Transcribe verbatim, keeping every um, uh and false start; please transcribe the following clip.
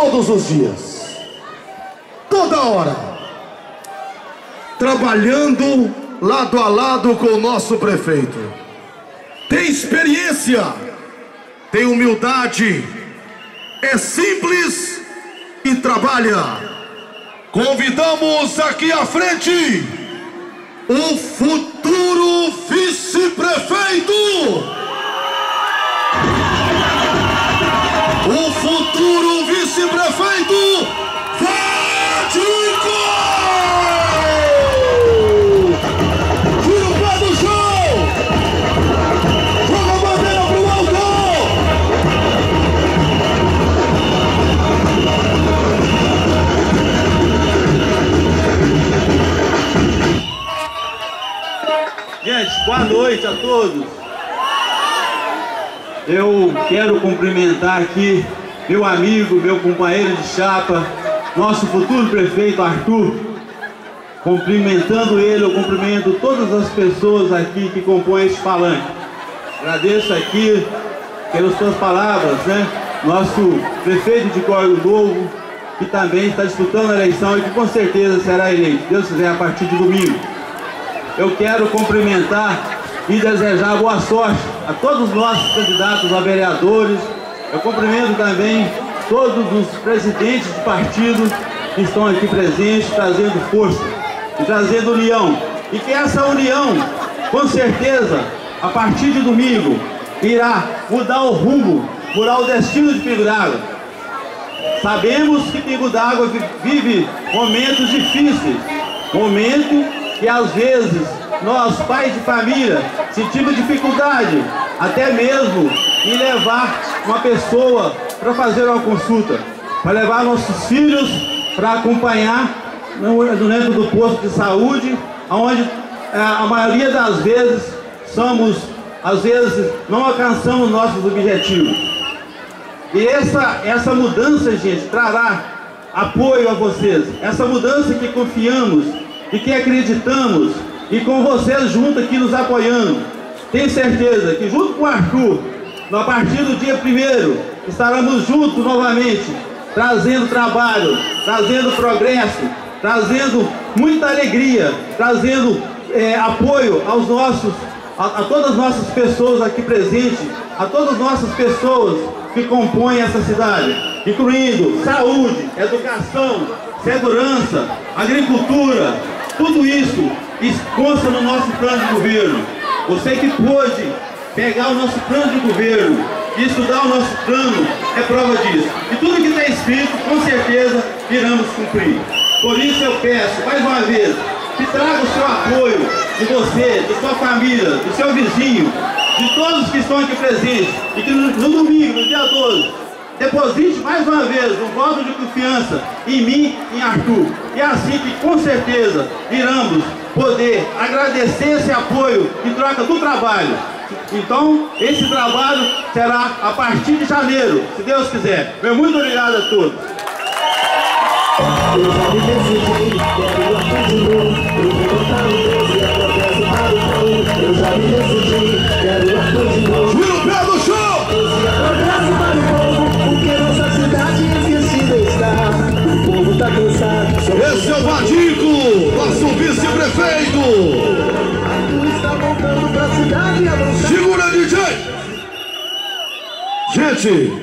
todos os dias, toda hora, trabalhando lado a lado com o nosso prefeito. Tem experiência, tem humildade, é simples e trabalha. Convidamos aqui à frente o futuro vice-prefeito, o futuro vice-prefeito Vadico! Tira o pé do chão! Joga a bandeira pro alto! Gente, boa noite a todos! Eu quero cumprimentar aqui meu amigo, meu companheiro de chapa, nosso futuro prefeito Artur. Cumprimentando ele, eu cumprimento todas as pessoas aqui que compõem este palanque. Agradeço aqui pelas suas palavras, né? Nosso prefeito de Correio Novo, que também está disputando a eleição e que com certeza será eleito, Deus quiser, a partir de domingo. Eu quero cumprimentar e desejar boa sorte a todos os nossos candidatos a vereadores. Eu cumprimento também todos os presidentes de partido que estão aqui presentes, trazendo força e trazendo união. E que essa união, com certeza, a partir de domingo, irá mudar o rumo, mudar o destino de Pingo d'Água. Sabemos que Pingo d'Água vive momentos difíceis, momento que às vezes nós, pais de família, sentimos dificuldade até mesmo em levar uma pessoa para fazer uma consulta, para levar nossos filhos para acompanhar dentro do posto de saúde, onde a maioria das vezes somos, às vezes, não alcançamos nossos objetivos. E essa, essa mudança, gente, trará apoio a vocês. Essa mudança que confiamos e que acreditamos, e com vocês junto aqui nos apoiando. Tenho certeza que junto com o Artur, a partir do dia primeiro, estaremos juntos novamente, trazendo trabalho, trazendo progresso, trazendo muita alegria, trazendo é, apoio aos nossos, a, a todas as nossas pessoas aqui presentes, a todas as nossas pessoas que compõem essa cidade, incluindo saúde, educação, segurança, agricultura, tudo isso consta no nosso plano de governo. Você que pôde pegar o nosso plano de governo e estudar o nosso plano é prova disso. E tudo que está escrito, com certeza, iremos cumprir. Por isso eu peço, mais uma vez, que traga o seu apoio de você, de sua família, do seu vizinho, de todos que estão aqui presentes, e que no domingo, no dia doze, deposite mais uma vez um voto de confiança em mim e em Artur. E é assim que, com certeza, iremos poder agradecer esse apoio em troca do trabalho. Então, esse trabalho será a partir de janeiro, se Deus quiser. Meu muito obrigado a todos. Tira o pé do chão! Esse é o Vadico, nosso vice-prefeito! Segura, D J! Gente,